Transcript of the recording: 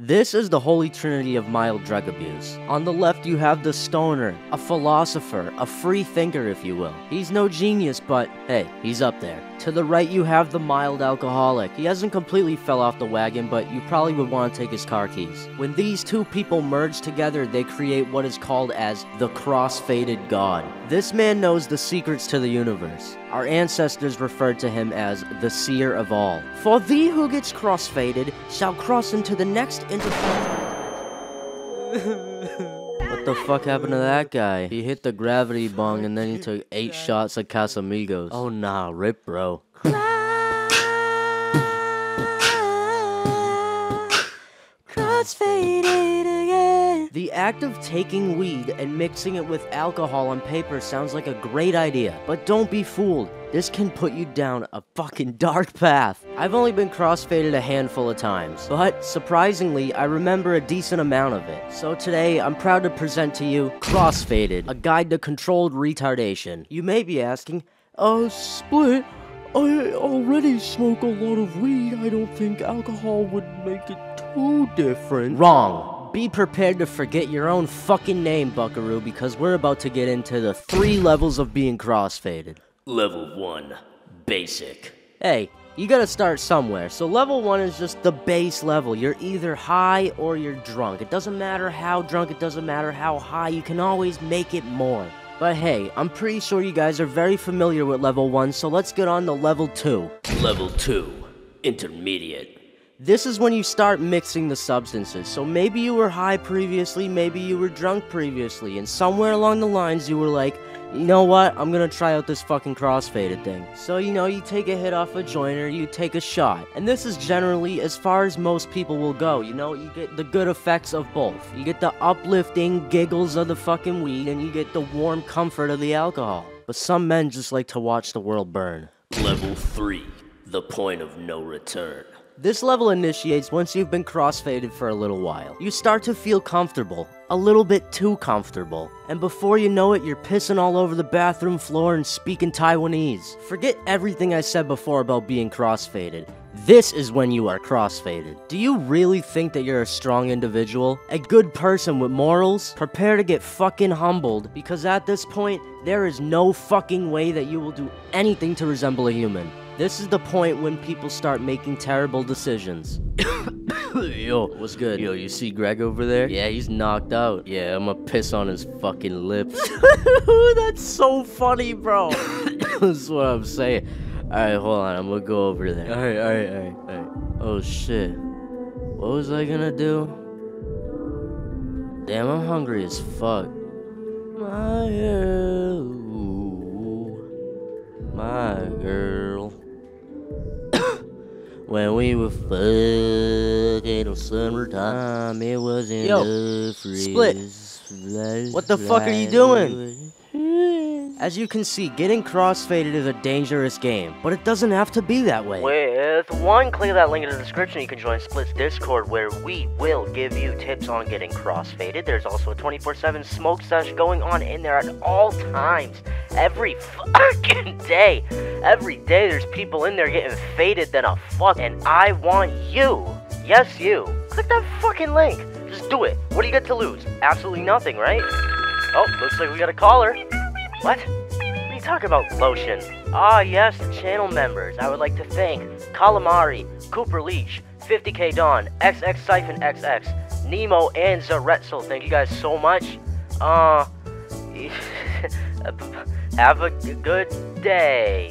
This is the holy trinity of mild drug abuse. On the left you have the stoner, a philosopher, a free thinker if you will. He's no genius, but hey, he's up there. To the right you have the mild alcoholic. He hasn't completely fell off the wagon, but you probably would want to take his car keys. When these two people merge together, they create what is called as the cross-fated god. This man knows the secrets to the universe. Our ancestors referred to him as the seer of all. For thee who gets cross-fated shall cross into the next What the fuck happened to that guy? He hit the gravity bong and then he took 8 shots of Casamigos. Oh nah, rip bro. Cross-faded again. The act of taking weed and mixing it with alcohol on paper sounds like a great idea, but don't be fooled. This can put you down a fucking dark path. I've only been crossfaded a handful of times, but surprisingly, I remember a decent amount of it. So today, I'm proud to present to you Crossfaded, a guide to controlled retardation. You may be asking, Split, I already smoke a lot of weed. I don't think alcohol would make it too different. Wrong. Be prepared to forget your own fucking name, buckaroo, because we're about to get into the 3 levels of being crossfaded. Level 1, basic. Hey, you gotta start somewhere, so level 1 is just the base level. You're either high or you're drunk. It doesn't matter how drunk, it doesn't matter how high, you can always make it more. But hey, I'm pretty sure you guys are very familiar with level 1, so let's get on to level 2. Level 2, intermediate. This is when you start mixing the substances, so maybe you were high previously, maybe you were drunk previously, and somewhere along the lines you were like, you know what, I'm gonna try out this fucking crossfaded thing. So you know, you take a hit off a joint or you take a shot, and this is generally as far as most people will go, you know, you get the good effects of both. You get the uplifting giggles of the fucking weed, and you get the warm comfort of the alcohol. But some men just like to watch the world burn. Level 3, the point of no return. This level initiates once you've been crossfaded for a little while. You start to feel comfortable, a little bit too comfortable, and before you know it, you're pissing all over the bathroom floor and speaking Taiwanese. Forget everything I said before about being crossfaded. This is when you are crossfaded. Do you really think that you're a strong individual? A good person with morals? Prepare to get fucking humbled, because at this point, there is no fucking way that you will do anything to resemble a human. This is the point when people start making terrible decisions. Yo, what's good? Yo, you see Greg over there? Yeah, he's knocked out. Yeah, I'ma piss on his fucking lips. That's so funny, bro. That's what I'm saying. Alright, hold on, I'm gonna go over there. Alright. Oh shit. What was I gonna do? Damn, I'm hungry as fuck. My girl. My girl. When we were fucking on summertime, it was in the freeze. Split. What the fuck are you doing? As you can see, getting crossfaded is a dangerous game, but it doesn't have to be that way. With one click of that link in the description, you can join Split's Discord where we will give you tips on getting crossfaded. There's also a 24/7 smoke sesh going on in there at all times. Every fucking day. Every day there's people in there getting faded than a fuck. And I want you. Yes, you. Click that fucking link. Just do it. What do you get to lose? Absolutely nothing, right? Oh, looks like we got a caller. What? What are you talking about, Lotion? Ah, yes, the channel members. I would like to thank Calamari, Cooper Leech, 50K Dawn, XX Siphon XX, Nemo, and Zaretzel. Thank you guys so much. Have a good day.